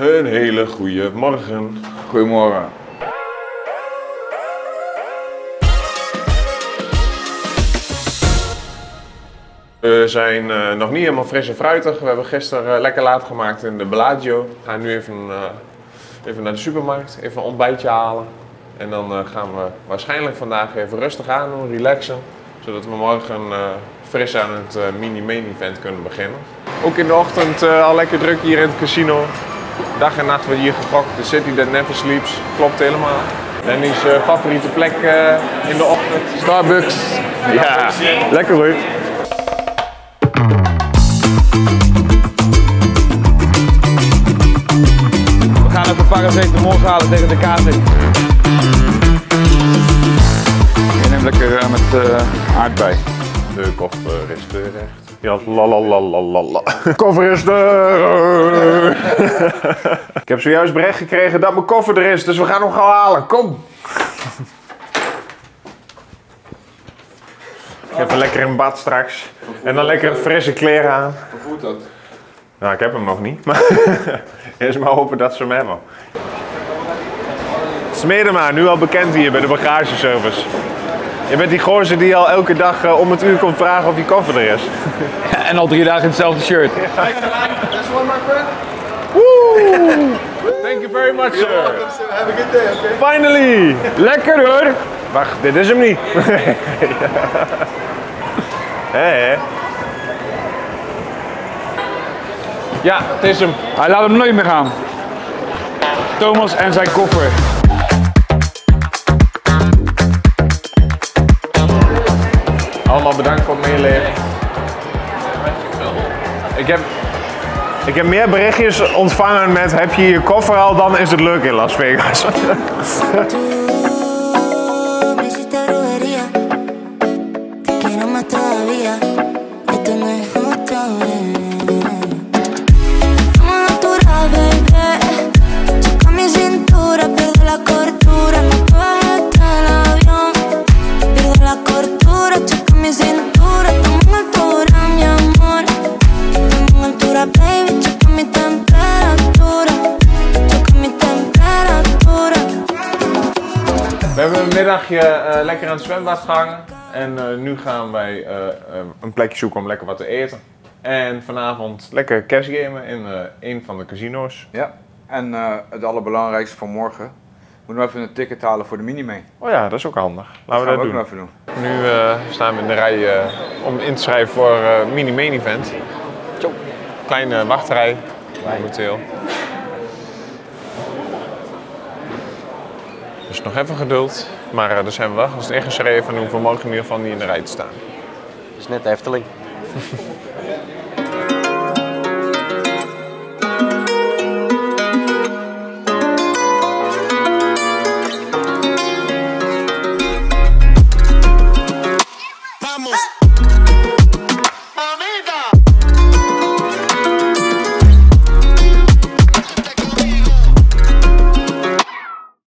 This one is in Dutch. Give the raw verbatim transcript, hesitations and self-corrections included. Een hele goede morgen. Goedemorgen. We zijn uh, nog niet helemaal fris en fruitig. We hebben gisteren uh, lekker laat gemaakt in de Bellagio. We gaan nu even, uh, even naar de supermarkt, even een ontbijtje halen. En dan uh, gaan we waarschijnlijk vandaag even rustig aan doen, relaxen. Zodat we morgen uh, fris aan het uh, mini-main-event kunnen beginnen. Ook in de ochtend uh, al lekker druk hier in het casino. Dag en nacht wordt hier gegokt. De city that never sleeps. Klopt helemaal. Danny's uh, favoriete plek uh, in de ochtend. Starbucks. Ja, lekker hoor. We gaan even paracetamol halen tegen de kaart in. Je neemt lekker uh, met uh, aardbei. De koffer is terecht. Ja, la la la la la la. Koffer is er! Ik heb zojuist bericht gekregen dat mijn koffer er is, dus we gaan hem gaan halen. Kom! Ik heb hem lekker in bad straks. En dan lekker frisse kleren aan. Hoe voelt dat? Nou, ik heb hem nog niet. Maar eerst maar hopen dat ze hem hebben. Smedema, nu al bekend hier bij de bagageservice. Je bent die gozer die al elke dag uh, om het uur komt vragen of je koffer er is. Ja, en al drie dagen in hetzelfde shirt. Kijk, that's one, my friend. Woe! Thank you very much, sir. Have a good day, okay? Finally! Lekker hoor! Wacht, dit is hem niet. Hé. Ja, het is hem. Hij laat hem nooit meer gaan. Thomas en zijn koffer. Allemaal bedankt voor het meeleven. Ik heb, ik heb meer berichtjes ontvangen met heb je je koffer al, dan is het leuk in Las Vegas. Uh, lekker aan het zwembad gehangen en uh, nu gaan wij uh, uh, een plekje zoeken om lekker wat te eten. En vanavond lekker cashgamen in uh, een van de casino's. Ja, en uh, het allerbelangrijkste van morgen, moeten we even een ticket halen voor de mini-main. Oh ja, dat is ook handig. Laten dat we dat doen. Ook even doen. Nu uh, staan we in de rij uh, om in te schrijven voor uh, mini-main event. Kleine wachtrij momenteel. Dus nog even geduld, maar uh, daar zijn we wel als het ingeschreven en hoeven we morgen in ieder geval niet in de rij te staan. Dat is net de Efteling.